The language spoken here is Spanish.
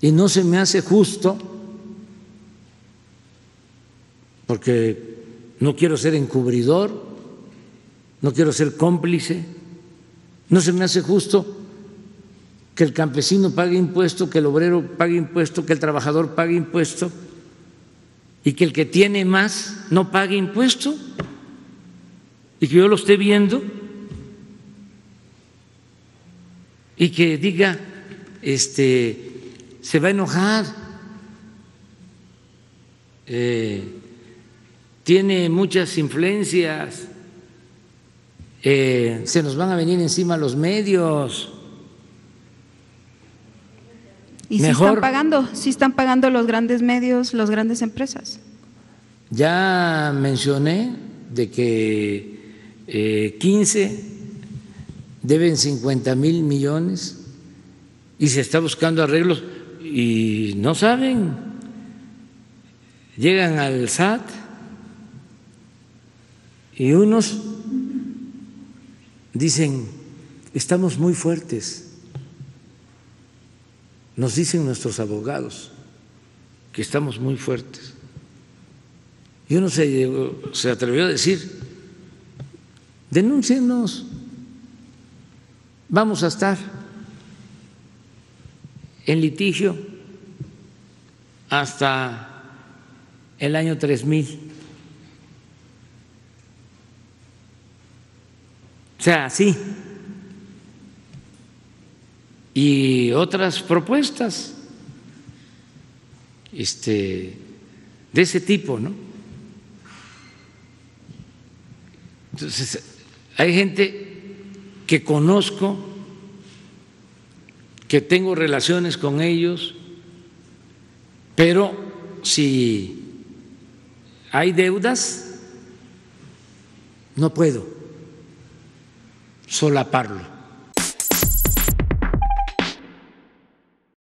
Y no se me hace justo, porque no quiero ser encubridor, no quiero ser cómplice, no se me hace justo que el campesino pague impuesto, que el obrero pague impuesto, que el trabajador pague impuesto y que el que tiene más no pague impuesto y que yo lo esté viendo y que diga, se va a enojar, tiene muchas influencias, se nos van a venir encima los medios. Y si están pagando, los grandes medios, las grandes empresas. Ya mencioné de que 15 deben 50,000 millones y se está buscando arreglos y no saben, llegan al SAT y unos dicen, estamos muy fuertes, nos dicen nuestros abogados que estamos muy fuertes. Y uno se atrevió a decir, denúncienos, vamos a estar en litigio hasta el año 3000. O sea, así. Y otras propuestas de ese tipo, ¿no? Entonces, hay gente que conozco, que tengo relaciones con ellos, pero si hay deudas, no puedo solaparlo.